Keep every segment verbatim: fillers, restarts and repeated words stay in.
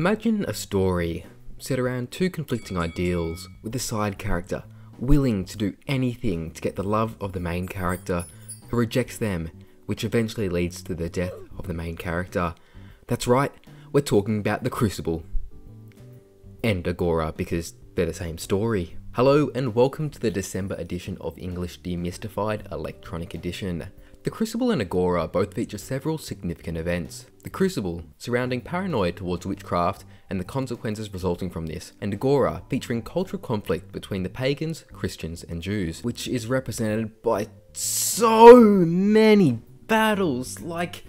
Imagine a story set around two conflicting ideals, with the side character willing to do anything to get the love of the main character, who rejects them, which eventually leads to the death of the main character. That's right, we're talking about The Crucible. And Agora, because they're the same story. Hello and welcome to the December edition of English Demystified, Electronic Edition. The Crucible and Agora both feature several significant events. The Crucible, surrounding paranoia towards witchcraft and the consequences resulting from this, and Agora, featuring cultural conflict between the pagans, Christians and Jews, which is represented by so many battles. Like,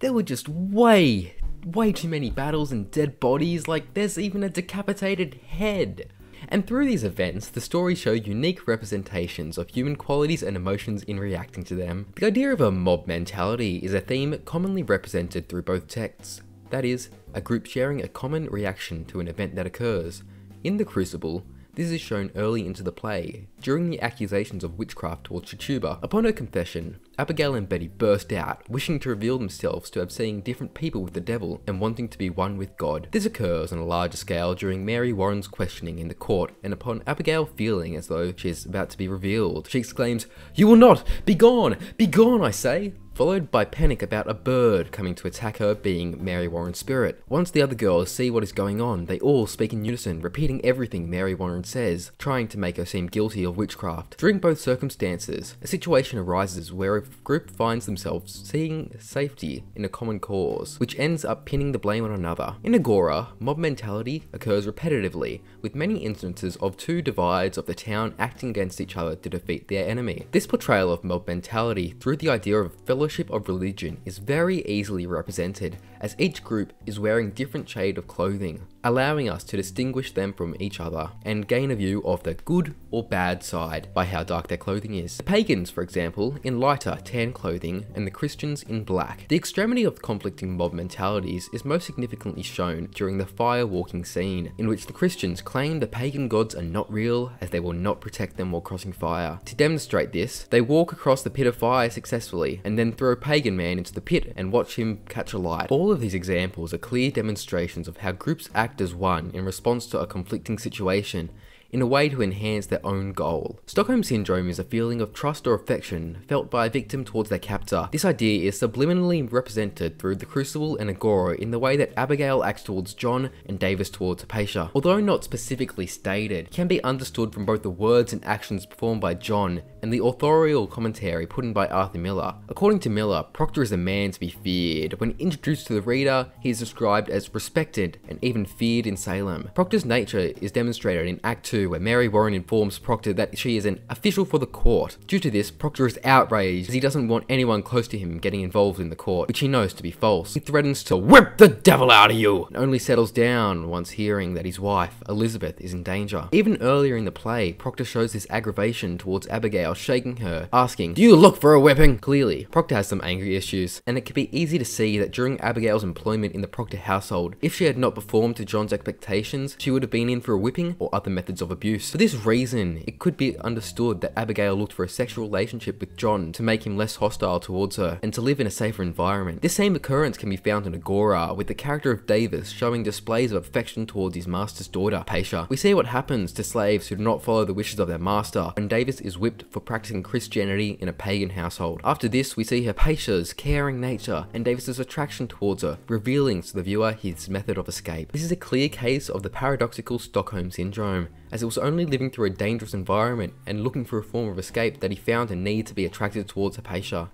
there were just way, way too many battles and dead bodies. Like, there's even a decapitated head. And through these events, the stories show unique representations of human qualities and emotions in reacting to them. The idea of a mob mentality is a theme commonly represented through both texts, that is, a group sharing a common reaction to an event that occurs. In The Crucible, this is shown early into the play, during the accusations of witchcraft towards Tituba. Upon her confession, Abigail and Betty burst out, wishing to reveal themselves to have seen different people with the devil and wanting to be one with God. This occurs on a larger scale during Mary Warren's questioning in the court, and upon Abigail feeling as though she is about to be revealed, she exclaims, "You will not! Be gone! Be gone, I say!" Followed by panic about a bird coming to attack her being Mary Warren's spirit. Once the other girls see what is going on, they all speak in unison, repeating everything Mary Warren says, trying to make her seem guilty of witchcraft. During both circumstances, a situation arises where a group finds themselves seeking safety in a common cause, which ends up pinning the blame on another. In Agora, mob mentality occurs repetitively, with many instances of two divides of the town acting against each other to defeat their enemy. This portrayal of mob mentality through the idea of fellow Fellowship of religion is very easily represented, as each group is wearing different shade of clothing, allowing us to distinguish them from each other and gain a view of the good or bad side by how dark their clothing is. The pagans, for example, in lighter tan clothing, and the Christians in black. The extremity of conflicting mob mentalities is most significantly shown during the fire walking scene, in which the Christians claim the pagan gods are not real as they will not protect them while crossing fire. To demonstrate this, they walk across the pit of fire successfully and then throw a pagan man into the pit and watch him catch alight. All of these examples are clear demonstrations of how groups act as one in response to a conflicting situation, in a way to enhance their own goal. Stockholm Syndrome is a feeling of trust or affection felt by a victim towards their captor. This idea is subliminally represented through The Crucible and Agora in the way that Abigail acts towards John and Davis towards Hypatia. Although not specifically stated, it can be understood from both the words and actions performed by John and the authorial commentary put in by Arthur Miller. According to Miller, Proctor is a man to be feared. When introduced to the reader, he is described as respected and even feared in Salem. Proctor's nature is demonstrated in Act two, where Mary Warren informs Proctor that she is an official for the court. Due to this, Proctor is outraged as he doesn't want anyone close to him getting involved in the court, which he knows to be false. He threatens to whip the devil out of you, and only settles down once hearing that his wife, Elizabeth, is in danger. Even earlier in the play, Proctor shows his aggravation towards Abigail, shaking her, asking, "Do you look for a whipping?" Clearly, Proctor has some angry issues, and it can be easy to see that during Abigail's employment in the Proctor household, if she had not performed to John's expectations, she would have been in for a whipping or other methods of abuse. For this reason, it could be understood that Abigail looked for a sexual relationship with John to make him less hostile towards her and to live in a safer environment. This same occurrence can be found in Agora, with the character of Davis showing displays of affection towards his master's daughter, Patia. We see what happens to slaves who do not follow the wishes of their master when Davis is whipped for practicing Christianity in a pagan household. After this, we see Hypatia's caring nature and Davis's attraction towards her, revealing to the viewer his method of escape. This is a clear case of the paradoxical Stockholm Syndrome, as it was only living through a dangerous environment and looking for a form of escape that he found a need to be attracted towards Hypatia.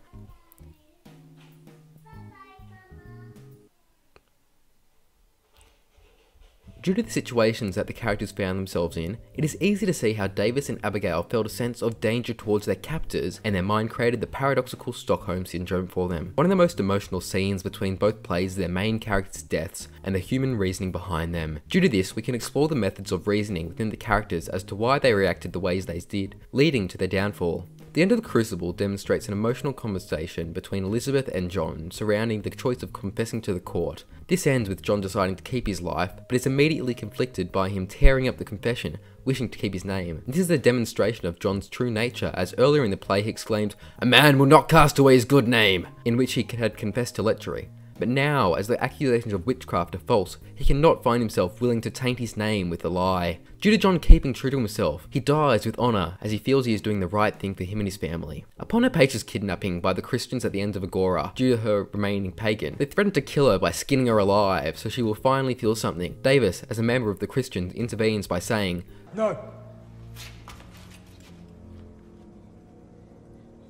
Due to the situations that the characters found themselves in, it is easy to see how Davis and Abigail felt a sense of danger towards their captors, and their mind created the paradoxical Stockholm Syndrome for them. One of the most emotional scenes between both plays is their main characters' deaths and the human reasoning behind them. Due to this, we can explore the methods of reasoning within the characters as to why they reacted the ways they did, leading to their downfall. The end of The Crucible demonstrates an emotional conversation between Elizabeth and John surrounding the choice of confessing to the court. This ends with John deciding to keep his life, but is immediately conflicted by him tearing up the confession, wishing to keep his name. This is a demonstration of John's true nature, as earlier in the play he exclaimed, "A man will not cast away his good name," in which he had confessed to lechery. But now, as the accusations of witchcraft are false, he cannot find himself willing to taint his name with the lie. Due to John keeping true to himself, he dies with honour as he feels he is doing the right thing for him and his family. Upon Hypatia's kidnapping by the Christians at the end of Agora, due to her remaining pagan, they threaten to kill her by skinning her alive so she will finally feel something. Davis, as a member of the Christians, intervenes by saying, "No!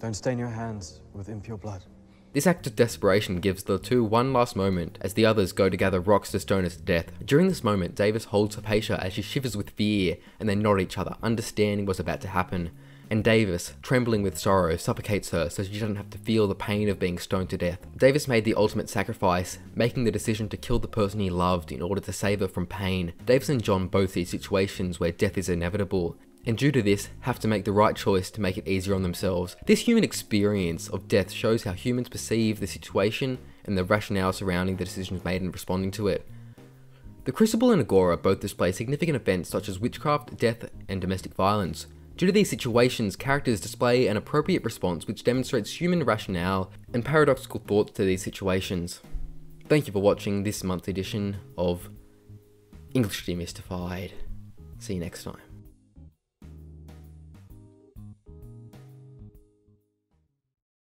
Don't stain your hands with impure blood." This act of desperation gives the two one last moment as the others go to gather rocks to stone her to death. During this moment, Davis holds Hypatia as she shivers with fear, and they nod at each other, understanding what's about to happen. And Davis, trembling with sorrow, suffocates her so she doesn't have to feel the pain of being stoned to death. Davis made the ultimate sacrifice, making the decision to kill the person he loved in order to save her from pain. Davis and John both see situations where death is inevitable, and due to this, have to make the right choice to make it easier on themselves. This human experience of death shows how humans perceive the situation and the rationale surrounding the decisions made in responding to it. The Crucible and Agora both display significant events such as witchcraft, death, and domestic violence. Due to these situations, characters display an appropriate response which demonstrates human rationale and paradoxical thoughts to these situations. Thank you for watching this month's edition of English Demystified. See you next time.